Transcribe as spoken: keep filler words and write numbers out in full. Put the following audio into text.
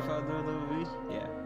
safe out there, little V? Yeah.